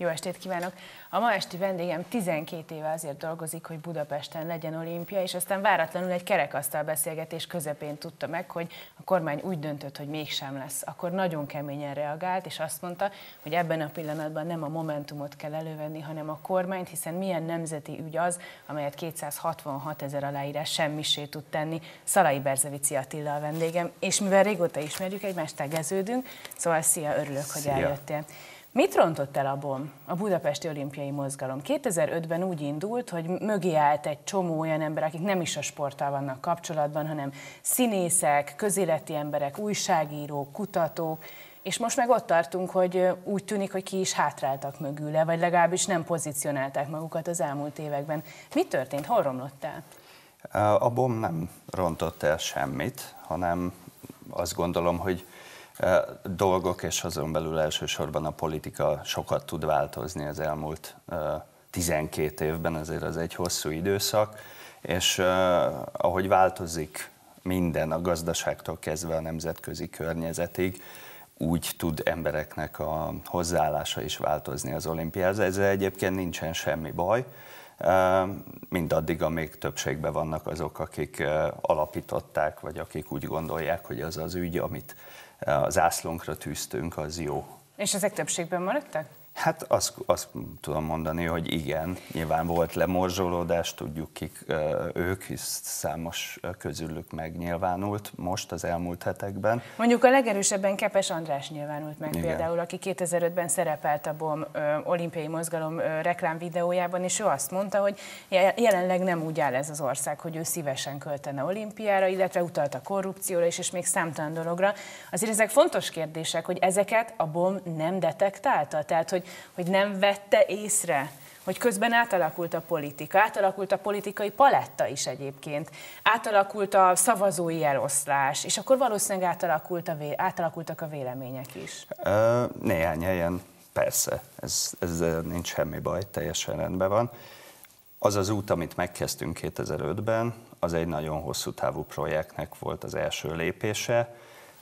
Jó estét kívánok! A ma esti vendégem 12 éve azért dolgozik, hogy Budapesten legyen olimpia, és aztán váratlanul egy kerekasztal beszélgetés közepén tudta meg, hogy a kormány úgy döntött, hogy mégsem lesz. Akkor nagyon keményen reagált, és azt mondta, hogy ebben a pillanatban nem a momentumot kell elővenni, hanem a kormányt, hiszen milyen nemzeti ügy az, amelyet 266 000 aláírás semmisé tud tenni. Szalay-Berzeviczy Attila a vendégem, és mivel régóta ismerjük egymást, tegeződünk, szóval szia, örülök, hogy eljöttél. Mit rontott el a Budapesti Olimpiai Mozgalom? 2005-ben úgy indult, hogy mögé állt egy csomó olyan ember, akik nem is a sporttal vannak kapcsolatban, hanem színészek, közéleti emberek, újságírók, kutatók, és most meg ott tartunk, hogy úgy tűnik, hogy ki is hátráltak mögüle, vagy legalábbis nem pozícionálták magukat az elmúlt években. Mi történt? Hol romlott el? A BOM nem rontott el semmit, hanem azt gondolom, hogy dolgok, és azon belül elsősorban a politika sokat tud változni az elmúlt 12 évben, ezért az egy hosszú időszak, és ahogy változik minden, a gazdaságtól kezdve a nemzetközi környezetig, úgy tud embereknek a hozzáállása is változni az olimpiához. Ezzel egyébként nincsen semmi baj, mindaddig, amíg többségben vannak azok, akik alapították, vagy akik úgy gondolják, hogy az az ügy, amit az zászlónkra tűztünk, az jó. És ezek többségben maradtak? Hát azt tudom mondani, hogy igen. Nyilván volt lemorzsolódás, tudjuk kik ők, hisz számos közülük megnyilvánult most az elmúlt hetekben. Mondjuk a legerősebben Kepes András nyilvánult meg, igen, például, aki 2005-ben szerepelt a BOM olimpiai mozgalom reklámvideójában, és ő azt mondta, hogy jelenleg nem úgy áll ez az ország, hogy ő szívesen költene olimpiára, illetve utalt a korrupcióra is, és még számtalan dologra. Azért ezek fontos kérdések, hogy ezeket a BOM nem detektálta, tehát hogy nem vette észre, hogy közben átalakult a politika, átalakult a politikai paletta is egyébként, átalakult a szavazói eloszlás, és akkor valószínűleg átalakultak a vélemények is. Néhány helyen persze, ez nincs semmi baj, teljesen rendben van. Az az út, amit megkezdtünk 2005-ben, az egy nagyon hosszú távú projektnek volt az első lépése.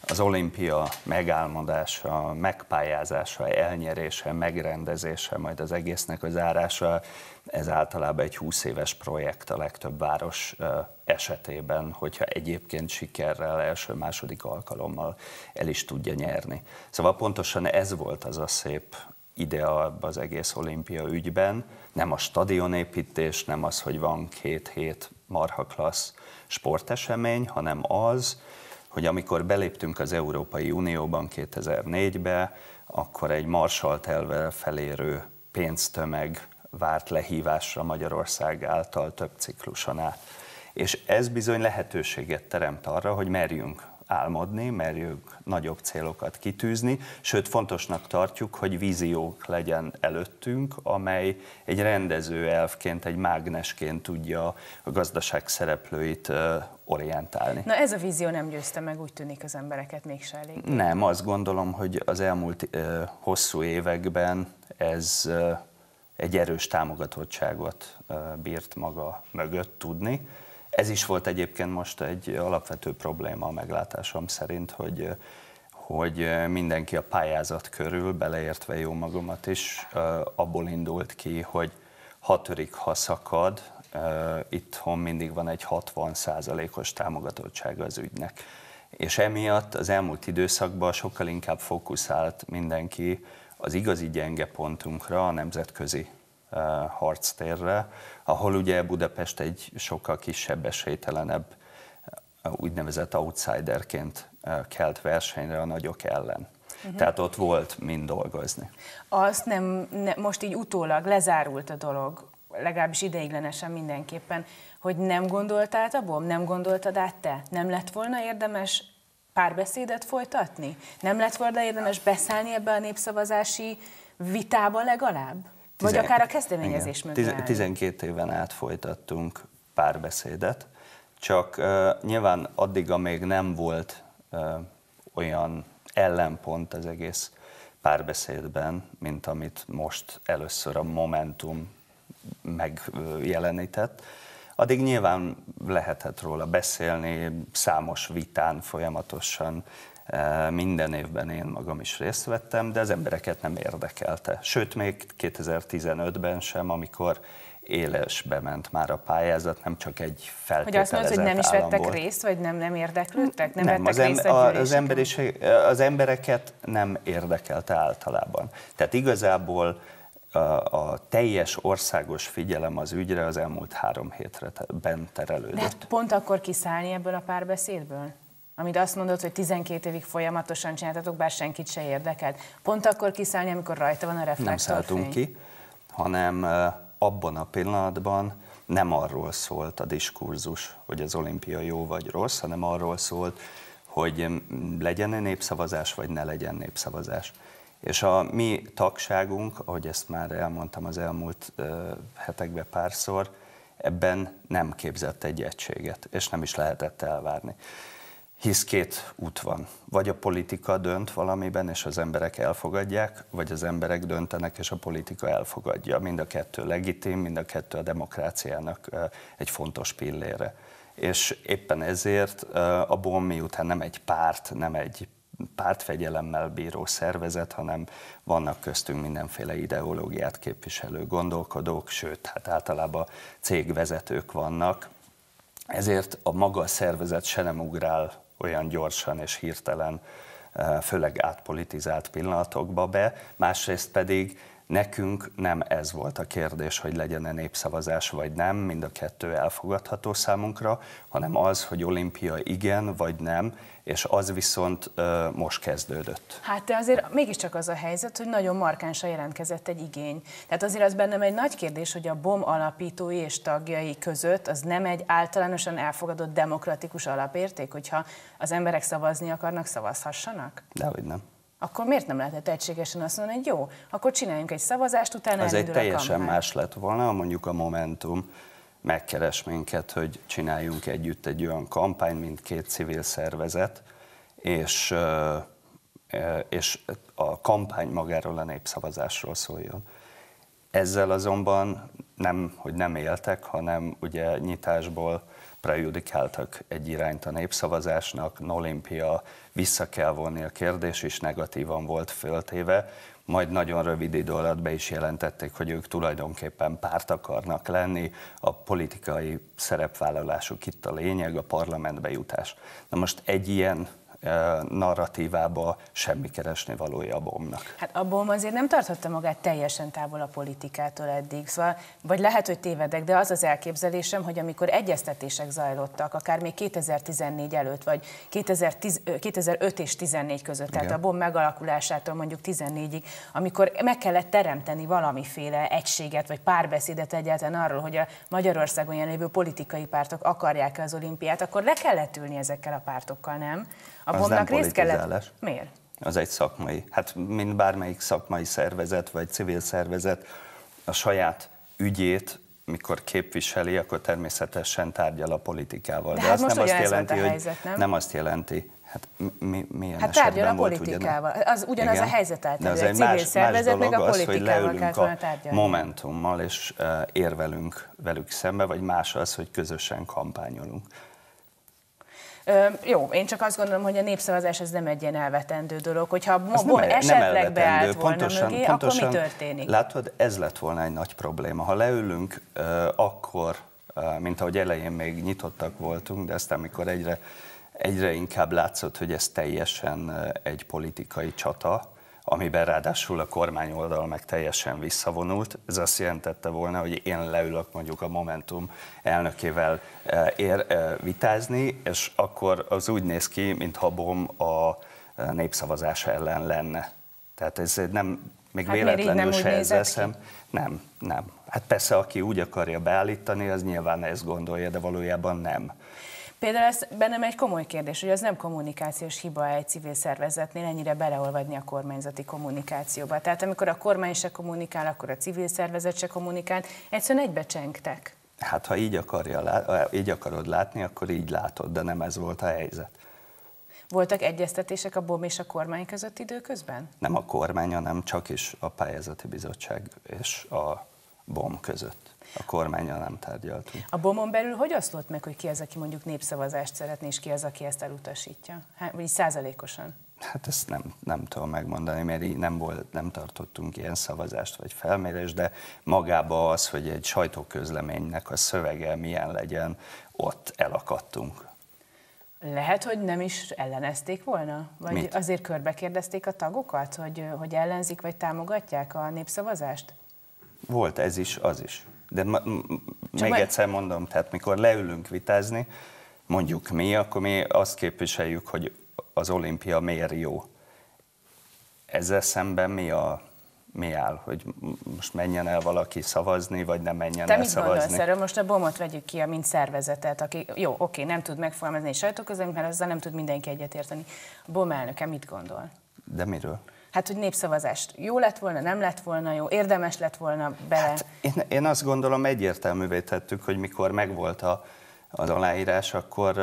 Az olimpia megálmodása, megpályázása, elnyerése, megrendezése, majd az egésznek az zárása, ez általában egy 20 éves projekt a legtöbb város esetében, hogyha egyébként sikerrel, első-második alkalommal el is tudja nyerni. Szóval pontosan ez volt az a szép idea az egész olimpia ügyben, nem a stadionépítés, nem az, hogy van két hét marha klassz sportesemény, hanem az, hogy amikor beléptünk az Európai Unióban 2004-be, akkor egy Marshall-tervvel felérő pénztömeg várt lehívásra Magyarország által több cikluson át. És ez bizony lehetőséget teremt arra, hogy merjünk álmodni, merjünk nagyobb célokat kitűzni, sőt fontosnak tartjuk, hogy víziók legyen előttünk, amely egy rendező elfként, egy mágnesként tudja a gazdaság szereplőit orientálni. Na ez a vízió nem győzte meg, úgy tűnik az embereket mégse elég. Nem, azt gondolom, hogy az elmúlt hosszú években ez egy erős támogatottságot bírt maga mögött tudni. Ez is volt egyébként most egy alapvető probléma a meglátásom szerint, hogy mindenki a pályázat körül, beleértve jó magamat is, abból indult ki, hogy ha törik, ha szakad, itthon mindig van egy 60%-os támogatottsága az ügynek. És emiatt az elmúlt időszakban sokkal inkább fókuszált mindenki az igazi gyenge pontunkra, a nemzetközi harctérre, ahol ugye Budapest egy sokkal kisebb, esélytelenebb, úgynevezett outsiderként kelt versenyre a nagyok ellen. Tehát ott volt mind dolgozni. Azt most így utólag lezárult a dolog, legalábbis ideiglenesen mindenképpen, hogy nem gondoltál a BOM, nem gondoltad át te? Nem lett volna érdemes párbeszédet folytatni? Nem lett volna érdemes beszállni ebbe a népszavazási vitába legalább? Vagy akár a kezdeményezés mögé. 12 éven át folytattunk párbeszédet, csak nyilván addig, amíg nem volt olyan ellenpont az egész párbeszédben, mint amit most először a Momentum megjelenített, addig nyilván lehetett róla beszélni, számos vitán folyamatosan Minden évben én magam is részt vettem, de az embereket nem érdekelte. Sőt, még 2015-ben sem, amikor élesbe ment már a pályázat, nem csak egy feltételezett állam volt. Hogy azt mondod, hogy nem is vettek részt, vagy nem érdeklődtek? Nem vettek részt az embereket nem érdekelte általában. Tehát igazából a teljes országos figyelem az ügyre az elmúlt 3 hétre bent terelődött. De hát pont akkor kiszállni ebből a párbeszédből? Amit azt mondod, hogy 12 évig folyamatosan csináltatok, bár senkit se érdekelt. Pont akkor kiszállni, amikor rajta van a reflektorfény? Nem szálltunk ki, hanem abban a pillanatban nem arról szólt a diskurzus, hogy az olimpia jó vagy rossz, hanem arról szólt, hogy legyen-e népszavazás, vagy ne legyen népszavazás. És a mi tagságunk, ahogy ezt már elmondtam az elmúlt hetekben párszor, ebben nem képzett egy egységet, és nem is lehetett elvárni. Hisz 2 út van. Vagy a politika dönt valamiben, és az emberek elfogadják, vagy az emberek döntenek, és a politika elfogadja. Mind a 2 legitim, mind a 2 a demokráciának egy fontos pillére. És éppen ezért abból miután nem egy párt, nem egy pártfegyelemmel bíró szervezet, hanem vannak köztünk mindenféle ideológiát képviselő gondolkodók, sőt, hát általában cégvezetők vannak. Ezért a maga szervezet se nem ugrál olyan gyorsan és hirtelen, főleg átpolitizált pillanatokba be, másrészt pedig nekünk nem ez volt a kérdés, hogy legyen-e népszavazás vagy nem, mind a 2 elfogadható számunkra, hanem az, hogy olimpia igen vagy nem, és az viszont most kezdődött. Hát de azért mégiscsak az a helyzet, hogy nagyon markánsan jelentkezett egy igény. Tehát azért az bennem egy nagy kérdés, hogy a BOM alapítói és tagjai között az nem egy általánosan elfogadott demokratikus alapérték, hogyha az emberek szavazni akarnak, szavazhassanak? Dehogy nem. Akkor miért nem lehetett egységesen azt mondani, hogy jó, akkor csináljunk egy szavazást, utána elindul a kampány? Az egy teljesen más lett volna, mondjuk a Momentum megkeres minket, hogy csináljunk együtt egy olyan kampányt, mint 2 civil szervezet, és a kampány magáról a népszavazásról szóljon. Ezzel azonban nem, hogy nem éltek, hanem ugye nyitásból prejudikáltak egy irányt a népszavazásnak, olimpia, vissza kell vonni a kérdés, és negatívan volt föltéve, majd nagyon rövid idő alatt be is jelentették, hogy ők tulajdonképpen párt akarnak lenni, a politikai szerepvállalásuk itt a lényeg, a parlamentbe jutás. Na most egy ilyen narratívába semmi keresni valója a BOM-nak. Hát a BOM azért nem tarthatta magát teljesen távol a politikától eddig, szóval, vagy lehet, hogy tévedek, de az az elképzelésem, hogy amikor egyeztetések zajlottak, akár még 2014 előtt, vagy 2005 és 2014 között, igen, tehát a BOM megalakulásától mondjuk 2014-ig, amikor meg kellett teremteni valamiféle egységet, vagy párbeszédet egyáltalán arról, hogy a Magyarországon jelenlévő politikai pártok akarják-e az olimpiát, akkor le kellett ülni ezekkel a pártokkal, nem? A BOM-nak részt kellett. Miért? Az egy szakmai. Hát mint bármelyik szakmai szervezet vagy civil szervezet a saját ügyét, mikor képviseli, akkor természetesen tárgyal a politikával. De hát most nem azt jelenti, hogy helyzet, nem? Nem azt jelenti. Hát milyen hát esetben tárgyal a politikával. Az ugyanaz, igen, a helyzet által. De az egy civil szervezet meg a politikával kellett volna tárgyalni. Momentummal és érvelünk velük szembe, vagy más az, hogy közösen kampányolunk. Jó, én csak azt gondolom, hogy a népszavazás ez nem egy ilyen elvetendő dolog, hogyha a BOM esetleg beállt volna mögé, akkor mi történik? Látod, ez lett volna egy nagy probléma. Ha leülünk, akkor, mint ahogy elején még nyitottak voltunk, de aztán amikor egyre inkább látszott, hogy ez teljesen egy politikai csata, amiben ráadásul a kormány oldal meg teljesen visszavonult. Ez azt jelentette volna, hogy én leülök mondjuk a Momentum elnökével vitázni, és akkor az úgy néz ki, mintha a BOM a népszavazás ellen lenne. Tehát ez nem, még hát véletlenül se ezzel szemben. Nem. Hát persze, aki úgy akarja beállítani, az nyilván ezt gondolja, de valójában nem. Például ez bennem egy komoly kérdés, hogy az nem kommunikációs hiba egy civil szervezetnél ennyire beleolvadni a kormányzati kommunikációba. Tehát amikor a kormány se kommunikál, akkor a civil szervezet se kommunikál, egyszerűen egybecsengtek. Hát ha így akarod látni, akkor így látod, de nem ez volt a helyzet. Voltak egyeztetések a BOM és a kormány között időközben? Nem a kormány, hanem csak is a pályázati bizottság és a BOM között. A kormánnyal nem tárgyaltunk. A BOM-on belül hogy oszlott meg, hogy ki az, aki mondjuk népszavazást szeretné, és ki az, aki ezt elutasítja? Vagy százalékosan? Hát ezt nem tudom megmondani, mert így nem tartottunk ilyen szavazást vagy felmérést, de magába az, hogy egy sajtóközleménynek a szövege milyen legyen, ott elakadtunk. Lehet, hogy nem is ellenezték volna? Vagy mit? Azért körbekérdezték a tagokat, hogy ellenzik vagy támogatják a népszavazást? Volt ez is, az is. De még egyszer mondom, tehát mikor leülünk vitázni, mondjuk mi, akkor mi azt képviseljük, hogy az olimpia miért jó. Ezzel szemben mi áll, hogy most menjen el valaki szavazni, vagy nem menjen el szavazni? Te mit gondolsz erről? Most a BOM-ot vegyük ki, mint szervezetet, aki jó, oké, nem tud megfogalmazni sajtóközleményt, mert azzal nem tud mindenki egyetérteni. A BOM elnöke mit gondol? De miről? Hát, hogy népszavazást jó lett volna, nem lett volna jó, érdemes lett volna bele? Hát én azt gondolom, egyértelművé tettük, hogy mikor megvolt az aláírás, akkor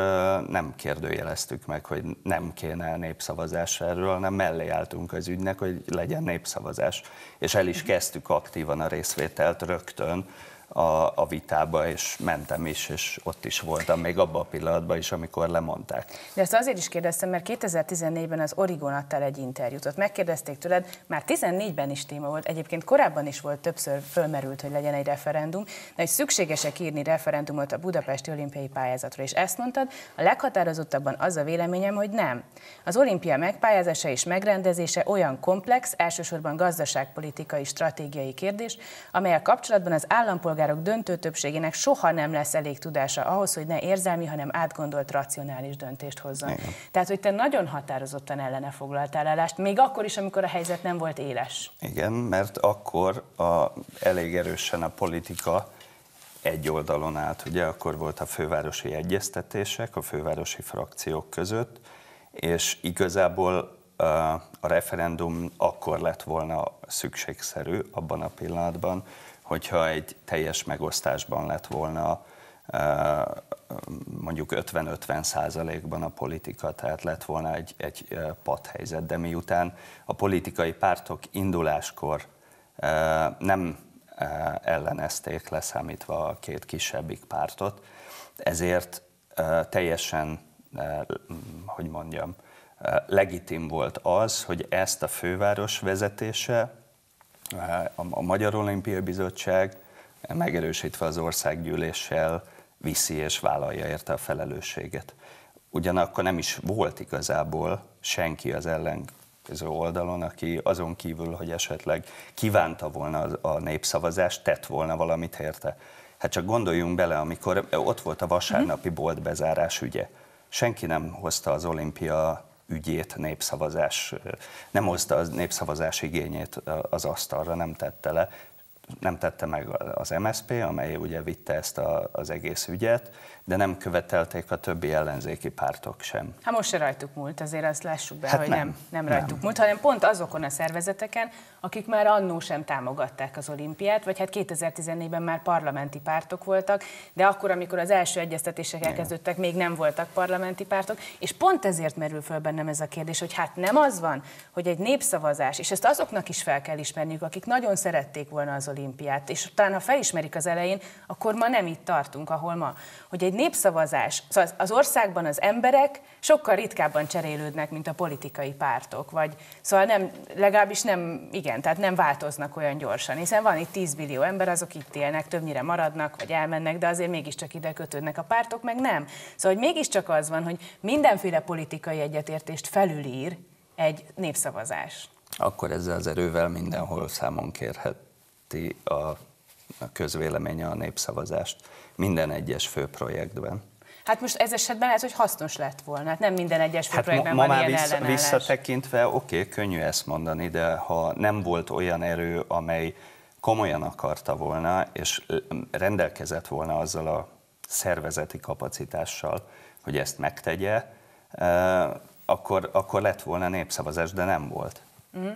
nem kérdőjeleztük meg, hogy nem kéne népszavazás erről, hanem mellé álltunk az ügynek, hogy legyen népszavazás. És el is kezdtük aktívan a részvételt rögtön a vitába, és mentem is, és ott is voltam, még abban a pillanatban is, amikor lemondták. De ezt azért is kérdeztem, mert 2014-ben az Origón adtál egy interjút, ott megkérdezték tőled, már 2014-ben is téma volt, egyébként korábban is volt, többször fölmerült, hogy legyen egy referendum, de hogy szükségesek írni referendumot a budapesti olimpiai pályázatra, és ezt mondtad, a leghatározottabban az a véleményem, hogy nem. Az olimpia megpályázása és megrendezése olyan komplex, elsősorban gazdaságpolitikai, stratégiai kérdés, amelyel kapcsolatban az állampolgárok döntő többségének soha nem lesz elég tudása ahhoz, hogy ne érzelmi, hanem átgondolt, racionális döntést hozzon. Igen. Tehát, hogy te nagyon határozottan ellene foglaltál állást, még akkor is, amikor a helyzet nem volt éles. Igen, mert akkor elég erősen a politika egy oldalon állt. Ugye akkor volt a fővárosi egyeztetések, a fővárosi frakciók között, és igazából a referendum akkor lett volna szükségszerű abban a pillanatban, hogyha egy teljes megosztásban lett volna mondjuk 50-50%-ban a politika, tehát lett volna egy padhelyzet, de miután a politikai pártok induláskor nem ellenezték, leszámítva a két kisebbik pártot, ezért teljesen, hogy mondjam, legitim volt az, hogy ezt a főváros vezetése, a Magyar Olimpiai Bizottság megerősítve az országgyűléssel viszi és vállalja érte a felelősséget. Ugyanakkor nem is volt igazából senki az ellenkező oldalon, aki azon kívül, hogy esetleg kívánta volna a népszavazást, tett volna valamit érte. Hát csak gondoljunk bele, amikor ott volt a vasárnapi boltbezárás ügye. Senki nem hozta az olimpia ügyét, nem hozta a népszavazás igényét az asztalra, nem tette meg az MSZP, amely ugye vitte ezt az egész ügyet, de nem követelték a többi ellenzéki pártok sem. Hát most se rajtuk múlt, azért azt lássuk be, hát hogy nem rajtuk múlt, hanem pont azokon a szervezeteken, akik már annó sem támogatták az olimpiát, vagy hát 2014-ben már parlamenti pártok voltak, de akkor, amikor az első egyeztetések elkezdődtek, még nem voltak parlamenti pártok, és pont ezért merül föl bennem ez a kérdés, hogy hát nem az van, hogy egy népszavazás, és ezt azoknak is fel kell ismerniük, akik nagyon szerették volna az olimpiát, és utána, ha felismerik az elején, akkor ma nem itt tartunk, ahol ma. Hogy egy népszavazás, szóval az országban az emberek sokkal ritkábban cserélődnek, mint a politikai pártok, vagy szóval nem, legalábbis nem, igen, tehát nem változnak olyan gyorsan, hiszen van itt 10 billió ember, azok itt élnek, többnyire maradnak, vagy elmennek, de azért mégiscsak ide kötődnek a pártok, meg nem. Szóval hogy mégiscsak az van, hogy mindenféle politikai egyetértést felülír egy népszavazás. Akkor ezzel az erővel mindenhol számon kérhet a közvéleménye a népszavazást minden egyes főprojektben. Hát most ez esetben lehet, hogy hasznos lett volna, hát nem minden egyes főprojektben van ilyen ellenállás. Ma visszatekintve, oké, könnyű ezt mondani, de ha nem volt olyan erő, amely komolyan akarta volna, és rendelkezett volna azzal a szervezeti kapacitással, hogy ezt megtegye, akkor lett volna népszavazás, de nem volt. Mm.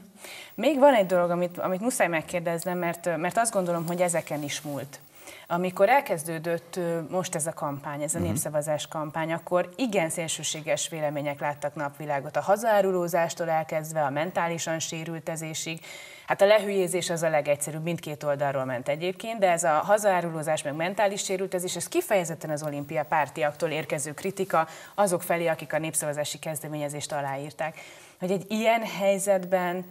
Még van egy dolog, amit muszáj megkérdeznem, mert azt gondolom, hogy ezeken is múlt. Amikor elkezdődött most ez a kampány, ez a népszavazás kampány, akkor igen szélsőséges vélemények láttak napvilágot. A hazaárulózástól elkezdve a mentálisan sérültezésig. Hát a lehülyézés az a legegyszerűbb, mindkét oldalról ment egyébként, de ez a hazaárulózás meg mentális sérültezés, ez kifejezetten az olimpia pártiaktól érkező kritika azok felé, akik a népszavazási kezdeményezést aláírták. Hogy egy ilyen helyzetben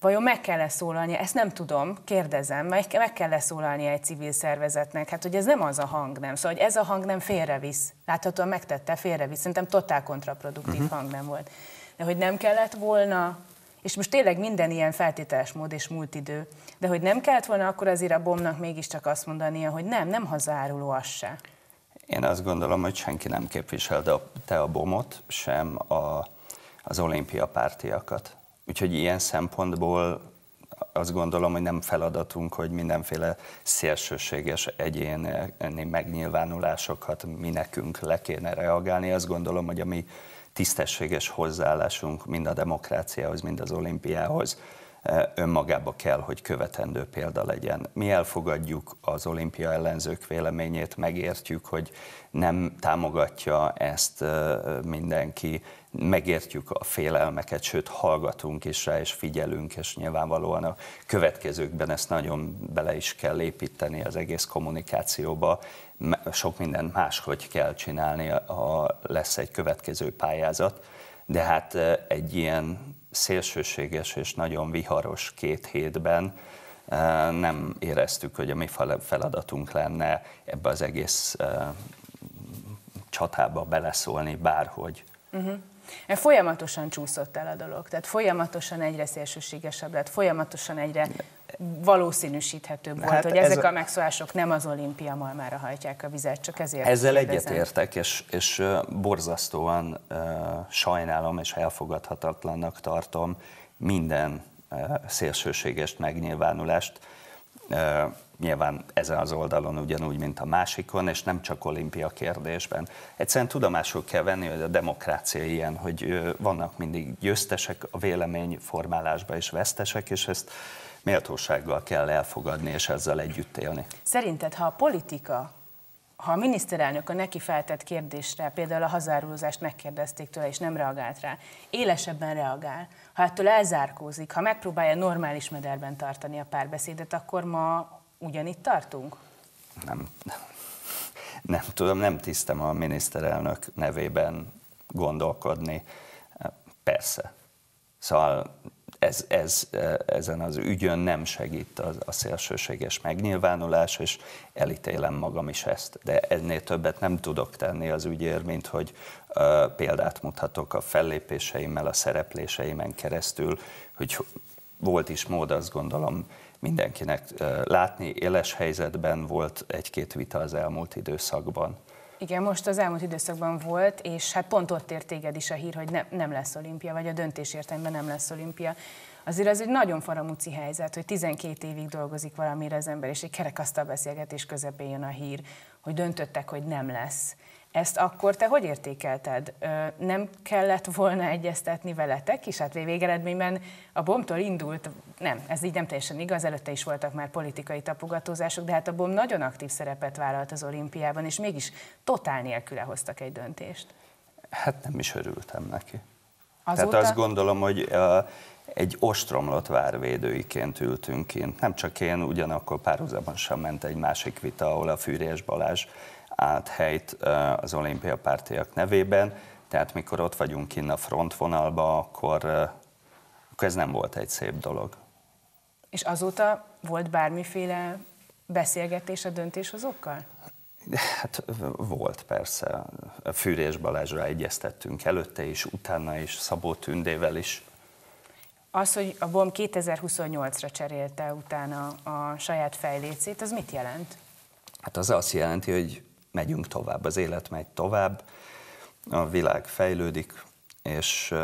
vajon meg kell-e szólalnia? Ezt nem tudom, kérdezem, meg kell-e szólalnia egy civil szervezetnek? Hát, hogy ez nem az a hang, nem? Szóval, hogy ez a hang nem félrevisz. Láthatóan megtette, félrevisz. Szerintem totál kontraproduktív hang nem volt. De hogy nem kellett volna, és most tényleg minden ilyen feltételes mód és múlt idő, de hogy nem kellett volna, akkor azért a BOM-nak mégiscsak azt mondania, hogy nem hazáruló az se. Én azt gondolom, hogy senki nem képviselte a BOM-ot, sem az olimpia pártiakat. Úgyhogy ilyen szempontból azt gondolom, hogy nem feladatunk, hogy mindenféle szélsőséges egyéni megnyilvánulásokat mi nekünk le kéne reagálni. Azt gondolom, hogy a mi tisztességes hozzáállásunk mind a demokráciához, mind az olimpiához önmagába kell, hogy követendő példa legyen. Mi elfogadjuk az olimpia ellenzők véleményét, megértjük, hogy nem támogatja ezt mindenki, megértjük a félelmeket, sőt hallgatunk is rá, és figyelünk, és nyilvánvalóan a következőkben ezt nagyon bele is kell építeni az egész kommunikációba. Sok mindent máshogy kell csinálni, ha lesz egy következő pályázat, de hát egy ilyen szélsőséges és nagyon viharos két hétben nem éreztük, hogy a mi feladatunk lenne ebbe az egész csatába beleszólni bárhogy. Folyamatosan csúszott el a dolog, tehát folyamatosan egyre szélsőségesebb lett, folyamatosan egyre valószínűsíthetőbb volt, hogy ezek a megszólások nem az olimpia malmára hajtják a vizet, csak ezért. Ezzel egyetértek, és borzasztóan sajnálom és elfogadhatatlannak tartom minden szélsőséges megnyilvánulást, nyilván ezen az oldalon ugyanúgy, mint a másikon, és nem csak olimpia kérdésben. Egyszerűen tudomásul kell venni, hogy a demokrácia ilyen, hogy vannak mindig győztesek a véleményformálásban és vesztesek, és ezt méltósággal kell elfogadni és ezzel együtt élni. Szerinted, ha a politika, ha a miniszterelnök a neki feltett kérdésre, például a hazárulózást megkérdezték tőle és nem reagált rá, élesebben reagál, ha ettől elzárkózik, ha megpróbálja normális mederben tartani a párbeszédet, akkor ma ugyanitt tartunk? Nem tudom, nem tisztem a miniszterelnök nevében gondolkodni. Persze. Szóval ezen az ügyön nem segít a szélsőséges megnyilvánulás, és elítélem magam is ezt. De ennél többet nem tudok tenni az ügyért, mint hogy példát mutatok a fellépéseimmel, a szerepléseimen keresztül, hogy volt is mód, azt gondolom, mindenkinek látni. Éles helyzetben volt egy-két vita az elmúlt időszakban. Igen, most az elmúlt időszakban volt, és hát pont ott ért téged is a hír, hogy nem lesz olimpia, vagy a döntés értelemben nem lesz olimpia. Azért az egy nagyon faramúci helyzet, hogy 12 évig dolgozik valamire az ember, és egy kerekasztal beszélgetés közepén jön a hír, hogy döntöttek, hogy nem lesz. Ezt akkor te hogy értékelted? Nem kellett volna egyeztetni veletek is? Hát végeredményben a BOM-tól indult, nem, ez így nem teljesen igaz, előtte is voltak már politikai tapogatózások, de hát a BOM nagyon aktív szerepet vállalt az olimpiában, és mégis totál nélküle hoztak egy döntést. Hát nem is örültem neki. Azóta? Tehát azt gondolom, hogy egy ostromlott várvédőiként ültünk kint. Nem csak én, ugyanakkor párhuzamosan ment egy másik vita, ahol a Fűrjes Balázs állt helyt az olimpia pártiak nevében, tehát mikor ott vagyunk kinn a frontvonalba, akkor ez nem volt egy szép dolog. És azóta volt bármiféle beszélgetés a döntéshozókkal? Hát volt persze. Fűrjes Balázsra egyeztettünk előtte is, utána is, Szabó Tündével is. Az, hogy a BOM 2028-ra cserélte utána a saját fejlécét, az mit jelent? Hát az azt jelenti, hogy megyünk tovább, az élet megy tovább, a világ fejlődik, és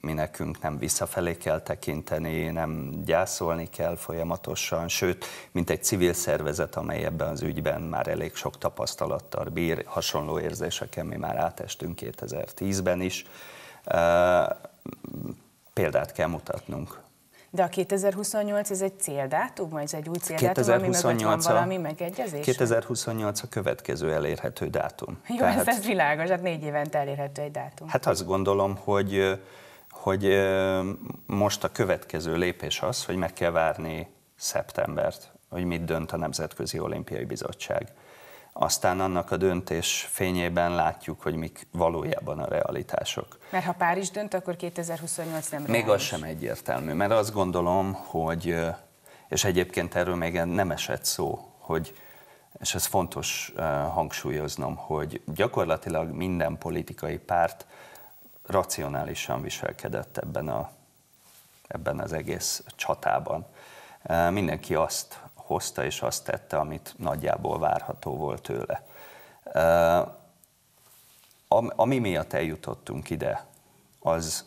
mi nekünk nem visszafelé kell tekinteni, nem gyászolni kell folyamatosan, sőt, mint egy civil szervezet, amely ebben az ügyben már elég sok tapasztalattal bír, hasonló érzéseken mi már átestünk 2010-ben is, példát kell mutatnunk. De a 2028 ez egy céldátum, ez egy új céldátum, ami mögött van valami megegyezés? 2028 a következő elérhető dátum. Jó, tehát, ez világos, hát 4 évente elérhető egy dátum. Hát azt gondolom, hogy most a következő lépés az, hogy meg kell várni szeptembert, hogy mit dönt a Nemzetközi Olimpiai Bizottság. Aztán annak a döntés fényében látjuk, hogy mik valójában a realitások. Mert ha Párizs dönt, akkor 2028 nem reális. Még az sem egyértelmű, mert azt gondolom, hogy, és egyébként erről még nem esett szó, hogy, és ez fontos hangsúlyoznom, hogy gyakorlatilag minden politikai párt racionálisan viselkedett ebben az egész csatában. Mindenki azt hozta és azt tette, amit nagyjából várható volt tőle. Ami miatt eljutottunk ide, az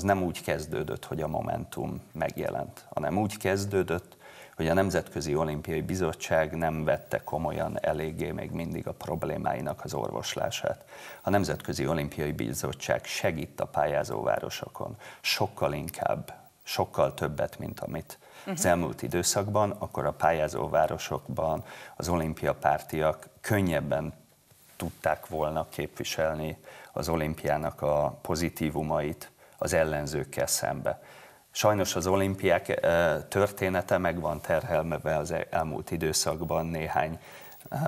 nem úgy kezdődött, hogy a Momentum megjelent, hanem úgy kezdődött, hogy a Nemzetközi Olimpiai Bizottság nem vette komolyan eléggé még mindig a problémáinak az orvoslását. A Nemzetközi Olimpiai Bizottság segít a pályázóvárosokon sokkal inkább, sokkal többet, mint amit az elmúlt időszakban, akkor a pályázóvárosokban az olimpiapártiak könnyebben tudták volna képviselni az olimpiának a pozitívumait az ellenzőkkel szembe. Sajnos az olimpiák története meg van terhelve az elmúlt időszakban néhány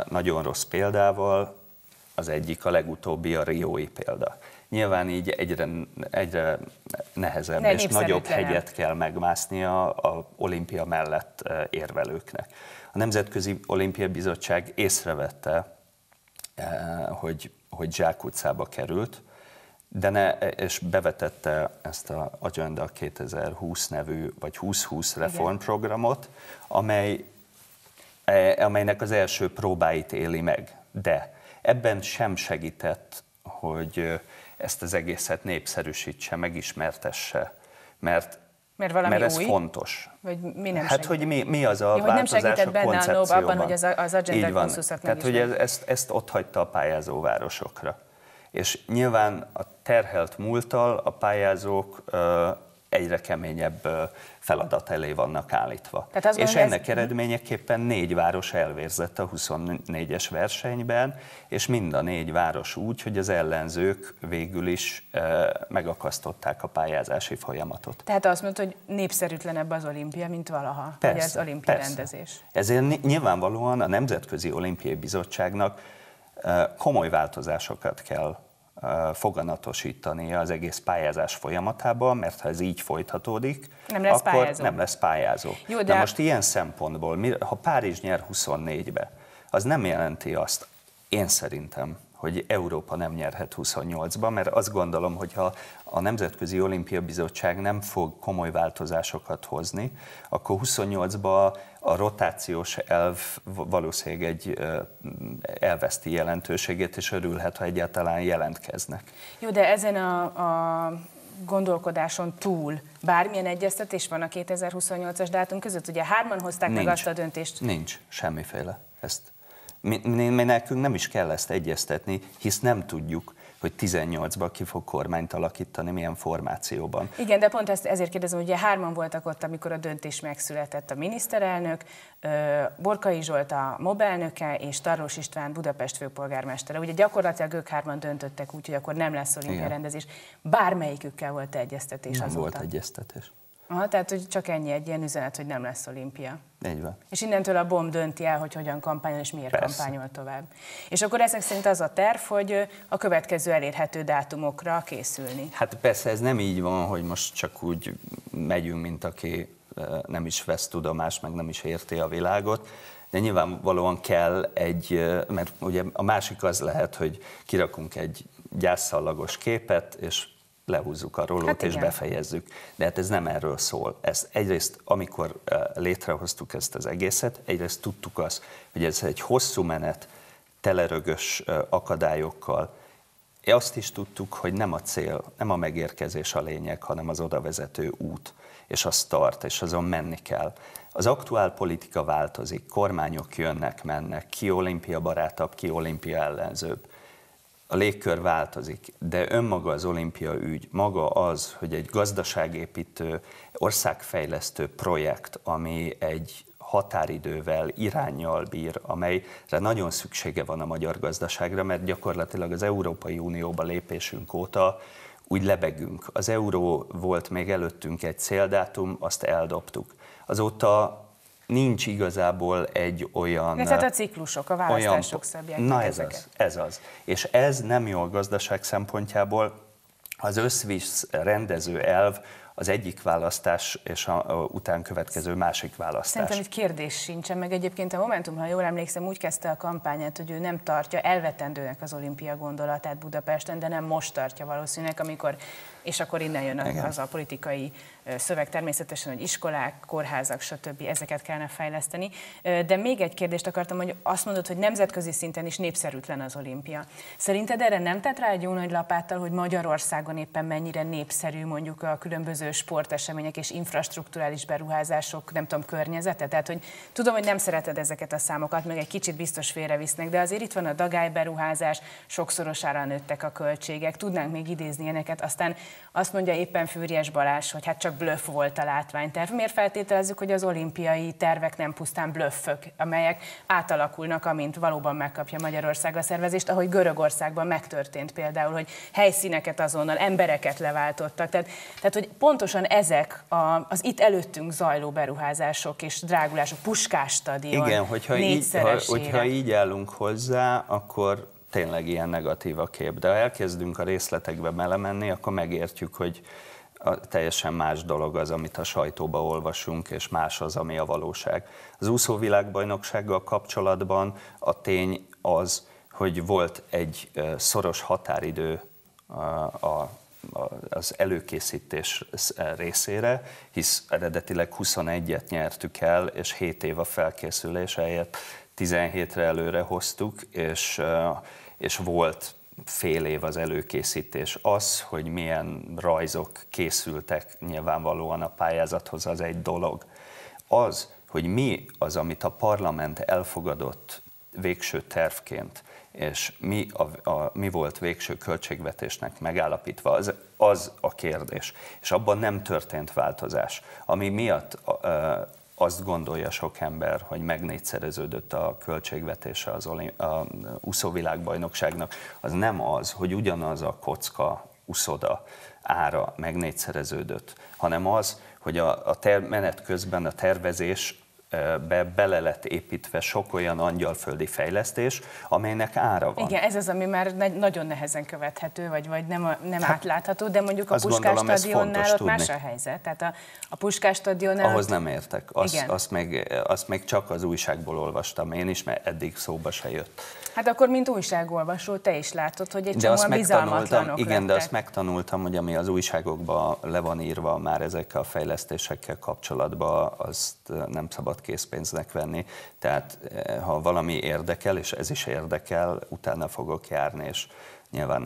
nagyon rossz példával, az egyik a legutóbbi a riói példa. Nyilván így egyre nehezebb és nagyobb hegyet kell megmásznia az olimpia mellett érvelőknek. A Nemzetközi Olimpiai Bizottság észrevette, hogy zsákutcába került, és bevetette ezt az Agenda 2020 nevű, vagy 2020 reformprogramot, amelynek az első próbáit éli meg. De ebben sem segített, hogy ezt az egészet népszerűsítse, megismertesse, mert ez új? Fontos. Vagy mi nem hát, hogy mi az a változás a koncepcióban. Abban, hogy az agenda konszuszat tehát, hogy ezt ott hagyta a pályázóvárosokra. És nyilván a terhelt múlttal a pályázók egyre keményebb feladat elé vannak állítva. És ennek eredményeképpen 4 város elvérzett a 24-es versenyben, és mind a 4 város úgy, hogy az ellenzők végül is megakasztották a pályázási folyamatot. Tehát azt mondta, hogy népszerűtlenebb az olimpia, mint valaha, persze, vagy az olimpia rendezés. Ezért nyilvánvalóan a Nemzetközi Olimpiai Bizottságnak komoly változásokat kell foganatosítani az egész pályázás folyamatában, mert ha ez így folytatódik, nem lesz pályázó. Jó, de most ilyen szempontból, ha Párizs nyer 24-be, az nem jelenti azt, én szerintem, hogy Európa nem nyerhet 28-ba, mert azt gondolom, hogy ha a Nemzetközi Olimpiai Bizottság nem fog komoly változásokat hozni, akkor 28-ba a rotációs elv valószínűleg elveszti jelentőségét, és örülhet, ha egyáltalán jelentkeznek. Jó, de ezen a gondolkodáson túl bármilyen egyeztetés van a 2028-as dátum között? Ugye 3-an hozták meg azt a döntést. Nincs, semmiféle ezt. Mi nekünk nem is kell ezt egyeztetni, hisz nem tudjuk, hogy 18-ban ki fog kormányt alakítani, milyen formációban. Igen, de pont ezért kérdezem, hogy ugye 3-an voltak ott, amikor a döntés megszületett, a miniszterelnök, Borkai Zsolt a MOB elnöke, és Tarlós István Budapest főpolgármestere. Ugye gyakorlatilag ők 3-an döntöttek úgy, hogy akkor nem lesz olimpiai rendezés. Bármelyikükkel volt egyeztetés azóta? Nem volt egyeztetés. Aha, tehát hogy csak ennyi egy ilyen üzenet, hogy nem lesz olimpia. Így van. És innentől a BOM dönti el, hogy hogyan kampányol és miért kampányol tovább. És akkor ezek szerint az a terv, hogy a következő elérhető dátumokra készülni. Hát persze ez nem így van, hogy most csak úgy megyünk, mint aki nem is vesz tudomást, meg nem is érti a világot. De nyilvánvalóan kell mert ugye a másik az lehet, hogy kirakunk egy gyászszallagos képet, és lehúzzuk a rólót és befejezzük. De hát ez nem erről szól. Egyrészt, amikor létrehoztuk ezt az egészet, egyrészt tudtuk azt, hogy ez egy hosszú menet, telerögös akadályokkal. Azt is tudtuk, hogy nem a cél, nem a megérkezés a lényeg, hanem az odavezető út, és a start, és azon menni kell. Az aktuál politika változik, kormányok jönnek, mennek, ki olimpia barátabb, ki olimpia ellenzőbb. a légkör változik, de önmaga az olimpia ügy, maga az, hogy egy gazdaságépítő, országfejlesztő projekt, ami egy határidővel, iránnyal bír, amelyre nagyon szüksége van a magyar gazdaságra, mert gyakorlatilag az Európai Unióba lépésünk óta úgy lebegünk. Az euró volt még előttünk egy céldátum, azt eldobtuk. Azóta nincs igazából egy olyan... Tehát a ciklusok, a választások szabják. Na ez az. És ez nem jó a gazdaság szempontjából. Az összvisz rendező elv az egyik választás és a után következő másik választás. Szerintem itt kérdés sincsen, meg egyébként a Momentum, ha jól emlékszem, úgy kezdte a kampányát, hogy ő nem tartja elvetendőnek az olimpia gondolatát Budapesten, de nem most tartja valószínűleg, amikor, és akkor innen jön az a politikai szöveg természetesen, hogy iskolák, kórházak, stb. Ezeket kellene fejleszteni. De még egy kérdést akartam, hogy azt mondod, hogy nemzetközi szinten is népszerűtlen az olimpia. Szerinted erre nem tett rá egy jó nagy lapáttal, hogy Magyarországon éppen mennyire népszerű mondjuk a különböző sportesemények és infrastrukturális beruházások, nem tudom, környezete? Tehát, hogy tudom, hogy nem szereted ezeket a számokat, meg egy kicsit biztos félrevisznek, de azért itt van a dagályberuházás, sokszorosára nőttek a költségek, tudnánk még idézni ilyeneket, aztán azt mondja éppen Fűrjes Balázs, hogy hát csak blöff volt a látványterv. Miért feltételezzük, hogy az olimpiai tervek nem pusztán blöffök, amelyek átalakulnak, amint valóban megkapja Magyarország a szervezést, ahogy Görögországban megtörtént például, hogy helyszíneket azonnal, embereket leváltottak. Tehát hogy pontosan ezek az itt előttünk zajló beruházások és drágulások, Puskás Stadion, igen, hogyha így állunk hozzá, akkor tényleg ilyen negatív a kép. De ha elkezdünk a részletekbe belemenni, akkor megértjük, hogy teljesen más dolog az, amit a sajtóba olvasunk, és más az, ami a valóság. Az úszóvilágbajnoksággal kapcsolatban a tény az, hogy volt egy szoros határidő az előkészítés részére, hisz eredetileg 21-et nyertük el, és 7 év a felkészülés helyett 17-re előre hoztuk, és volt fél év az előkészítés. Az, hogy milyen rajzok készültek nyilvánvalóan a pályázathoz, az egy dolog. Az, hogy mi az, amit a parlament elfogadott végső tervként, és mi volt végső költségvetésnek megállapítva, az a kérdés. És abban nem történt változás, ami miatt azt gondolja sok ember, hogy megnégyszereződött a költségvetése az úszóvilágbajnokságnak, az nem az, hogy ugyanaz a kocka úszoda ára megnégyszereződött, hanem az, hogy menet közben a tervezésbe bele lett építve sok olyan angyalföldi fejlesztés, amelynek ára van. Igen, ez az, ami már nagyon nehezen követhető, vagy nem átlátható, de mondjuk a Puskás Stadionnál ott más a helyzet. Tehát a Puskás Stadionnál... Ahhoz nem értek. Azt még csak az újságból olvastam én is, mert eddig szóba se jött. Hát akkor, mint újságolvasó, te is látod, hogy egy csomóan bizalmatlanok. Igen, lettek. De azt megtanultam, hogy ami az újságokban le van írva már ezekkel a fejlesztésekkel kapcsolatban, azt nem szabad készpénznek venni. Tehát ha valami érdekel, és ez is érdekel, utána fogok járni, és nyilván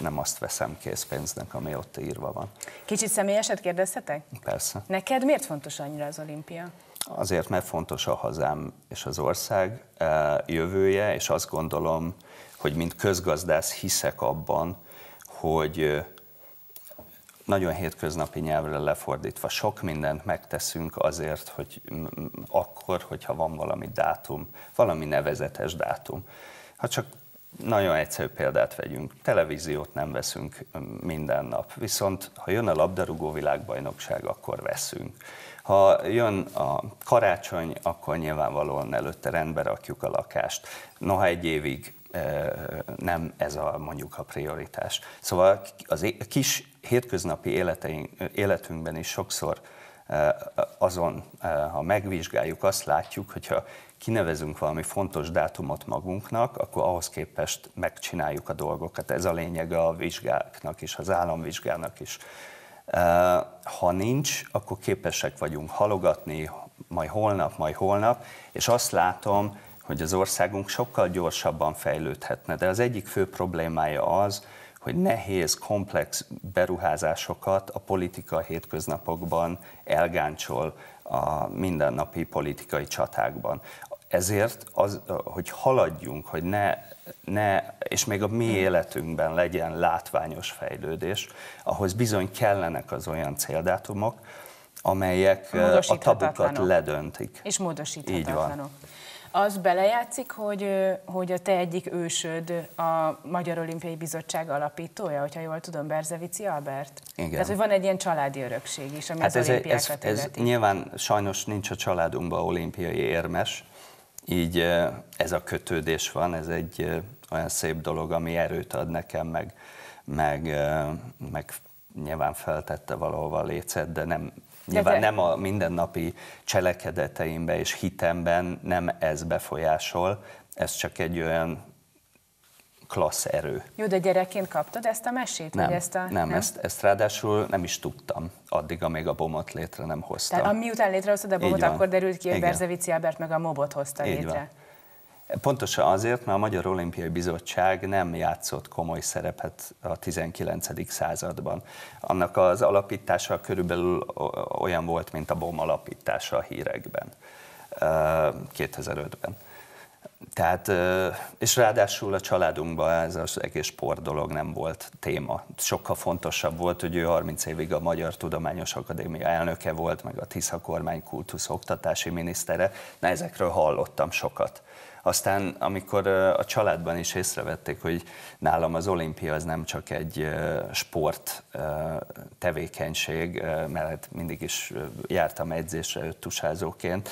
nem azt veszem készpénznek, ami ott írva van. Kicsit személyeset kérdezhetek? Persze. Neked miért fontos annyira az olimpia? Azért, mert fontos a hazám és az ország jövője, és azt gondolom, hogy mint közgazdász hiszek abban, hogy nagyon hétköznapi nyelvre lefordítva sok mindent megteszünk azért, hogy akkor, hogyha van valami dátum, valami nevezetes dátum. Ha csak nagyon egyszerű példát vegyünk, televíziót nem veszünk minden nap, viszont ha jön a labdarúgó világbajnokság, akkor veszünk. Ha jön a karácsony, akkor nyilvánvalóan előtte rendbe rakjuk a lakást. Noha egy évig nem ez a mondjuk a prioritás. Szóval az kis hétköznapi életünkben is sokszor azon, ha megvizsgáljuk, azt látjuk, hogyha kinevezünk valami fontos dátumot magunknak, akkor ahhoz képest megcsináljuk a dolgokat. Ez a lényege a vizsgáknak is, az államvizsgának is. Ha nincs, akkor képesek vagyunk halogatni, majd holnap, és azt látom, hogy az országunk sokkal gyorsabban fejlődhetne, de az egyik fő problémája az, hogy nehéz, komplex beruházásokat a politika hétköznapokban elgáncsol a mindennapi politikai csatákban. Ezért, hogy haladjunk, hogy ne, és még a mi életünkben legyen látványos fejlődés, ahhoz bizony kellenek az olyan céldátumok, amelyek a tabukat ledöntik. És módosíthatatlanok. Az belejátszik, hogy a te egyik ősöd a Magyar Olimpiai Bizottság alapítója, hogyha jól tudom, Berzeviczy Albert? Igen. Tehát, hogy van egy ilyen családi örökség is, ami hát az olimpiákat illeti. Nyilván sajnos nincs a családunkban olimpiai érmes, így ez a kötődés van, ez egy olyan szép dolog, ami erőt ad nekem, meg nyilván feltette valahova a lécet, de nem... Nyilván nem a mindennapi cselekedeteimben és hitemben nem ez befolyásol, ez csak egy olyan klassz erő. Jó, de gyerekként kaptad ezt a mesét? Nem, ezt ráadásul nem is tudtam addig, amíg a bomot létre nem hoztam. Tehát miután létrehoztad a bomot, akkor derült ki, hogy Berzeviczy Albert meg a mobot hozta létre. Pontosan azért, mert a Magyar Olimpiai Bizottság nem játszott komoly szerepet a 19. században. Annak az alapítása körülbelül olyan volt, mint a BOM alapítása a hírekben 2005-ben. Tehát, és ráadásul a családunkban ez az egész sport dolog nem volt téma. Sokkal fontosabb volt, hogy ő 30 évig a Magyar Tudományos Akadémia elnöke volt, meg a Tisza kormány kultusz oktatási minisztere. Na, ezekről hallottam sokat. Aztán, amikor a családban is észrevették, hogy nálam az olimpia az nem csak egy sport tevékenység, mert hát mindig is jártam edzésre tusázóként,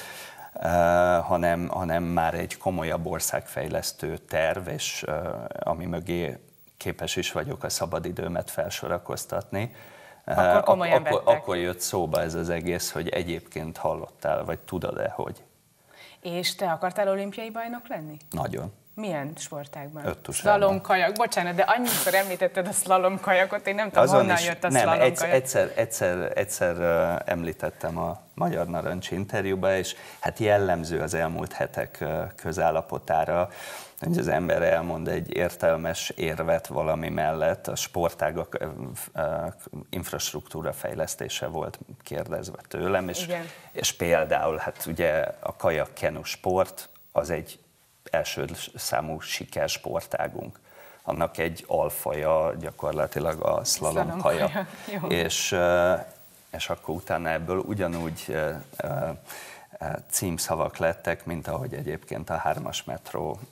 hanem már egy komolyabb országfejlesztő terv, és ami mögé képes is vagyok a szabadidőmet felsorakoztatni, akkor jött szóba ez az egész, hogy egyébként hallottál, vagy tudod-e, hogy... És te akartál olimpiai bajnok lenni? Nagyon. Milyen sportágban? Öttusában. Szlalomkajak, bocsánat, de annyiszor említetted a szlalomkajakot, én nem tudom, honnan jött a szlalomkajak. Nem, egyszer említettem a Magyar Narancs interjúba, és hát jellemző az elmúlt hetek közállapotára, hogy az ember elmond egy értelmes érvet valami mellett, a sportágak infrastruktúra fejlesztése volt kérdezve tőlem, és például hát ugye a kajak-kenu sport az egy első számú sikersportágunk. Annak egy alfaja gyakorlatilag a szlalomkaja. És akkor utána ebből ugyanúgy címszavak lettek, mint ahogy egyébként a 3-as metróval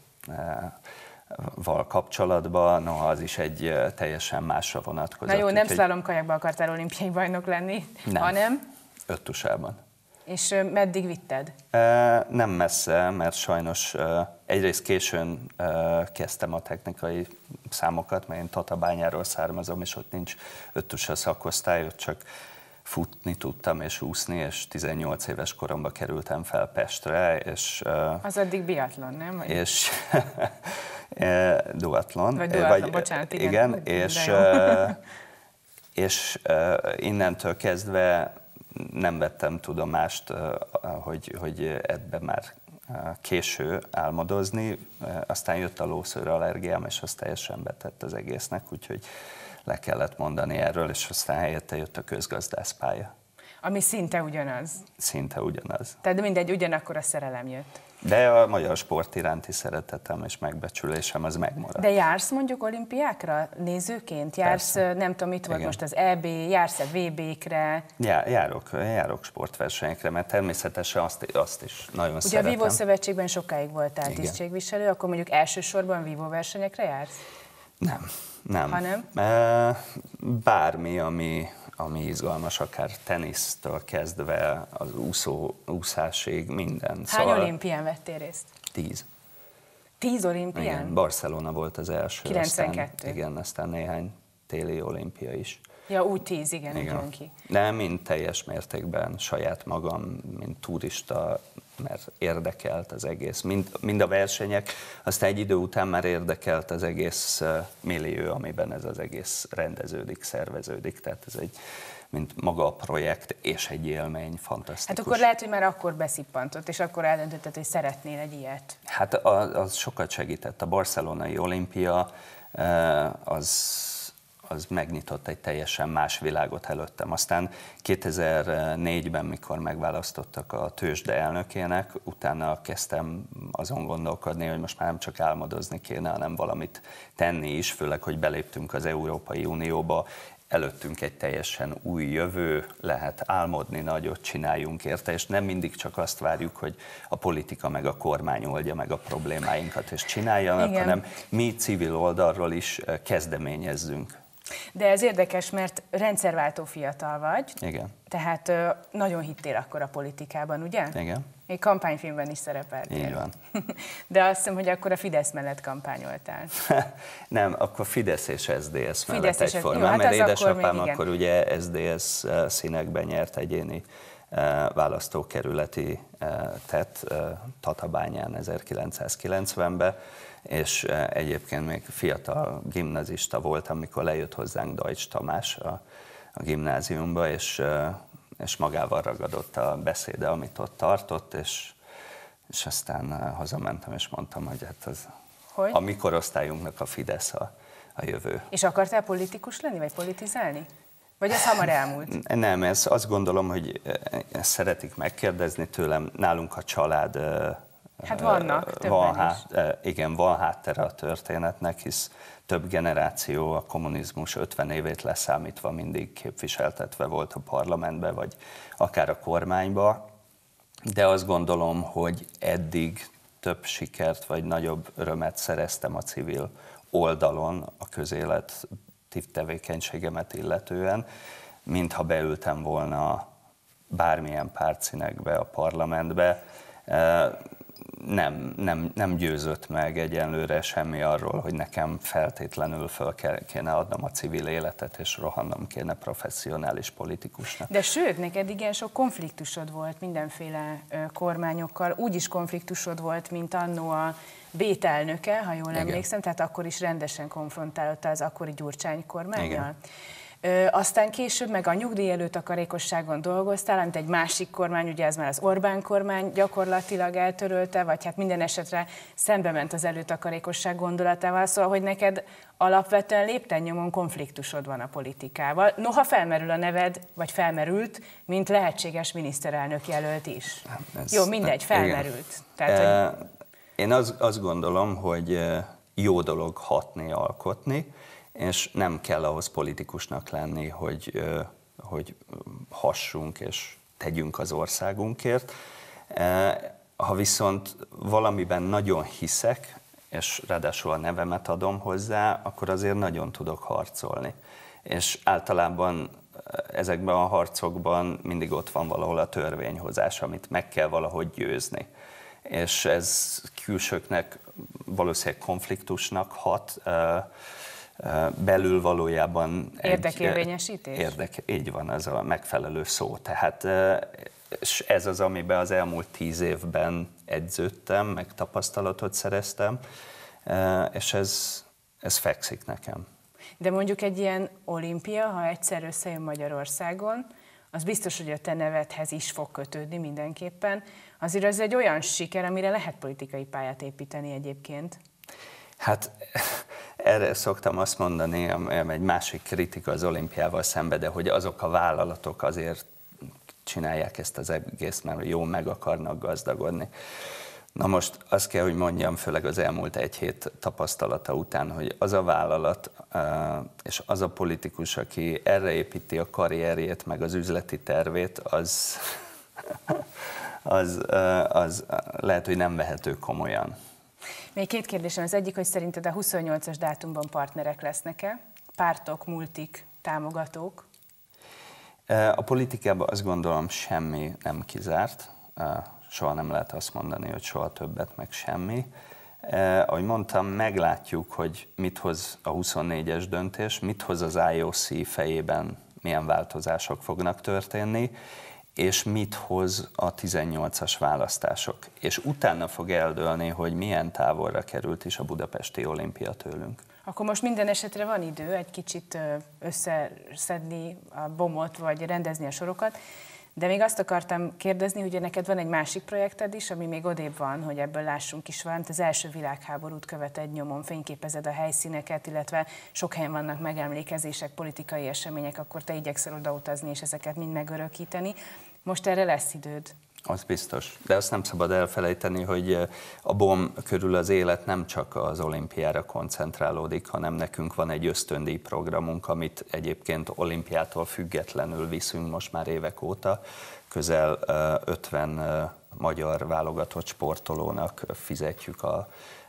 kapcsolatban, noha az is egy teljesen másra vonatkozott. Na jó, nem szlalomkajakban akartál olimpiai bajnok lenni, nem, hanem? Öttusában. És meddig vitted? Nem messze, mert sajnos egyrészt későn kezdtem a technikai számokat, mert én Tatabányáról származom, és ott nincs öttusa szakosztály, ott csak futni tudtam és úszni, és 18 éves koromban kerültem fel Pestre. És, az addig biatlon, nem? És duatlon. Vagy duatlon, bocsánat, igen. És innentől kezdve nem vettem tudomást, hogy ebben már késő álmodozni, aztán jött a lószőrallergiám, és az teljesen betett az egésznek, úgyhogy le kellett mondani erről, és aztán helyette jött a közgazdászpálya. Ami szinte ugyanaz. Szinte ugyanaz. Tehát mindegy, ugyanakkor a szerelem jött. De a magyar sport iránti szeretetem és megbecsülésem az megmarad. De jársz mondjuk olimpiákra nézőként? Jársz, persze. Nem tudom, itt volt most az EB, jársz a VB-kre? Járok sportversenyekre, mert természetesen azt is nagyon ugye szeretem. Ugye a Vívó Szövetségben sokáig voltál tisztségviselő, akkor mondjuk elsősorban vívó versenyekre jársz? Nem. Hanem? Bármi, ami izgalmas, akár tenisztől kezdve az úszásig, minden. Hány olimpián vettél részt? 10. 10 olimpián? Igen, Barcelona volt az első. 92. Aztán, igen, aztán néhány téli olimpia is. Ja, úgy 10, igen. Úgy jön ki. De mind teljes mértékben saját magam, mint turista, mert érdekelt az egész. Mind a versenyek, aztán egy idő után már érdekelt az egész millió, amiben ez az egész rendeződik, szerveződik. Tehát ez egy, mint maga a projekt és egy élmény, fantasztikus. Hát akkor lehet, hogy már akkor beszippantott, és akkor eldöntötted, hogy szeretnél egy ilyet. Hát az sokat segített. A barcelonai olimpia az megnyitott egy teljesen más világot előttem. Aztán 2004-ben, mikor megválasztottak a tőzsde elnökének, utána kezdtem azon gondolkodni, hogy most már nem csak álmodozni kéne, hanem valamit tenni is, főleg, hogy beléptünk az Európai Unióba, előttünk egy teljesen új jövő, lehet álmodni nagyot, csináljunk érte, és nem mindig csak azt várjuk, hogy a politika meg a kormány oldja meg a problémáinkat, és csináljanak, igen, hanem mi civil oldalról is kezdeményezzünk. De ez érdekes, mert rendszerváltó fiatal vagy, igen, tehát nagyon hittél akkor a politikában, ugye? Igen. Egy kampányfilmben is szerepeltél. Így van. De azt hiszem, hogy akkor a Fidesz mellett kampányoltál. Nem, akkor Fidesz és SDS mellett egyformán, mert édesapám akkor ugye SDS színekben nyert egyéni választókerületi tett Tatabányán 1990-ben, és egyébként még fiatal gimnazista voltam, amikor lejött hozzánk Deutsch Tamás a gimnáziumba, és magával ragadott a beszéde, amit ott tartott, és aztán hazamentem, és mondtam, hogy hát az hogy? A mi korosztályunknak a Fidesz a jövő. És akartál politikus lenni, vagy politizálni? Vagy ez hamar elmúlt? Nem, ez, azt gondolom, hogy ezt szeretik megkérdezni tőlem, nálunk a család... Hát vannak, van háttere a történetnek, hisz több generáció, a kommunizmus 50 évét leszámítva mindig képviseltetve volt a parlamentbe, vagy akár a kormányba, de azt gondolom, hogy eddig több sikert, vagy nagyobb örömet szereztem a civil oldalon, a közéleti tevékenységemet illetően, mintha beültem volna bármilyen pártszínekbe, a parlamentbe. Nem győzött meg egyenlőre semmi arról, hogy nekem feltétlenül föl kéne adnom a civil életet, és rohannom kéne professzionális politikusnak. De sőt, neked igen sok konfliktusod volt mindenféle kormányokkal, úgyis konfliktusod volt, mint annó a Bét elnöke, ha jól emlékszem, igen, tehát akkor is rendesen konfrontálódta az akkori Gyurcsány kormánnyal. Aztán később meg a nyugdíj előtt takarékosságon dolgoztál, amit egy másik kormány, ugye ez már az Orbán kormány gyakorlatilag eltörölte, vagy hát minden esetre szembe ment az előtakarékosság gondolatával, szóval, hogy neked alapvetően lépten-nyomon konfliktusod van a politikával. Noha felmerül a neved, vagy felmerült, mint lehetséges miniszterelnök jelölt is. Ez, jó, mindegy, felmerült. Tehát, hogy... Én azt gondolom, hogy jó dolog hatni, alkotni, és nem kell ahhoz politikusnak lenni, hogy hassunk és tegyünk az országunkért. Ha viszont valamiben nagyon hiszek, és ráadásul a nevemet adom hozzá, akkor azért nagyon tudok harcolni. És általában ezekben a harcokban mindig ott van valahol a törvényhozás, amit meg kell valahogy győzni. És ez külsőknek valószínűleg konfliktusnak hat, belül valójában érdekérvényesítés? Így van, az a megfelelő szó. Tehát, és ez az, amiben az elmúlt 10 évben edződtem, meg tapasztalatot szereztem, és ez fekszik nekem. De mondjuk egy ilyen olimpia, ha egyszer összejön Magyarországon, az biztos, hogy a te nevedhez is fog kötődni mindenképpen. Azért ez egy olyan siker, amire lehet politikai pályát építeni egyébként. Hát erre szoktam azt mondani, egy másik kritika az olimpiával szemben, de hogy azok a vállalatok azért csinálják ezt az egész, mert jó, meg akarnak gazdagodni. Na most azt kell, hogy mondjam, főleg az elmúlt egy hét tapasztalata után, hogy az a vállalat és az a politikus, aki erre építi a karrierjét, meg az üzleti tervét, az lehet, hogy nem vehető komolyan. Még két kérdésem, az egyik, hogy szerinted a 28-as dátumban partnerek lesznek-e? Pártok, multik, támogatók? A politikában azt gondolom, semmi nem kizárt. Soha nem lehet azt mondani, hogy soha többet, meg semmi. Ahogy mondtam, meglátjuk, hogy mit hoz a 24-es döntés, mit hoz az IOC fejében, milyen változások fognak történni, és mit hoz a 18-as választások. És utána fog eldőlni, hogy milyen távolra került is a budapesti olimpia tőlünk. Akkor most minden esetre van idő egy kicsit összeszedni a bomot, vagy rendezni a sorokat, de még azt akartam kérdezni, hogy neked van egy másik projekted is, ami még odébb van, hogy ebből lássunk is valamit. Az első világháborút követed nyomon, fényképezed a helyszíneket, illetve sok helyen vannak megemlékezések, politikai események, akkor te igyekszel odautazni és ezeket mind megörökíteni. Most erre lesz időd. Az biztos. De azt nem szabad elfelejteni, hogy a BOM körül az élet nem csak az olimpiára koncentrálódik, hanem nekünk van egy ösztöndíj programunk, amit egyébként olimpiától függetlenül viszünk most már évek óta. Közel 50 magyar válogatott sportolónak fizetjük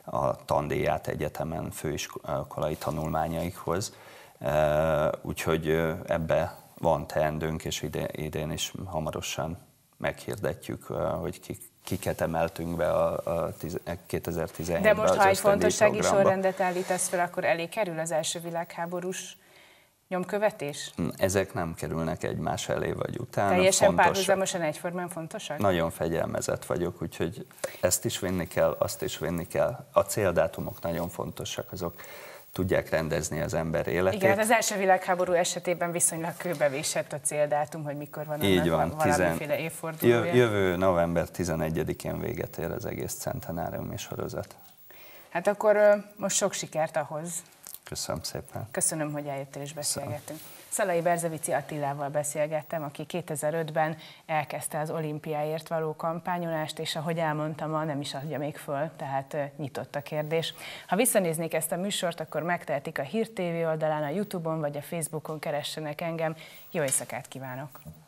a tandíját egyetemen főiskolai tanulmányaikhoz. Úgyhogy ebbe van teendőnk, és idén is hamarosan meghirdetjük, hogy kiket emeltünk be a 2017-ben. De most, ha egy fontossági sorrendet állítasz fel, akkor elé kerül az első világháborús nyomkövetés? Ezek nem kerülnek egymás elé vagy utána. Teljesen párhuzamosan, egyformán fontosak? Nagyon fegyelmezett vagyok, úgyhogy ezt is vinni kell, azt is vinni kell. A céldátumok nagyon fontosak, azok tudják rendezni az ember életét. Igen, az első világháború esetében viszonylag kőbevésett a céldátum, hogy mikor van annak valamiféle évfordulója. Jövő november 11-én véget ér az egész centenáriumi sorozat. Hát akkor most sok sikert ahhoz. Köszönöm szépen. Köszönöm, hogy eljöttél és beszélgettünk. Szalay-Berzeviczy Attilával beszélgettem, aki 2005-ben elkezdte az olimpiáért való kampányolást, és ahogy elmondtam, ma nem is adja még föl, tehát nyitott a kérdés. Ha visszanéznék ezt a műsort, akkor megtehetik a Hír TV oldalán, a YouTube-on vagy a Facebookon, keressenek engem. Jó éjszakát kívánok!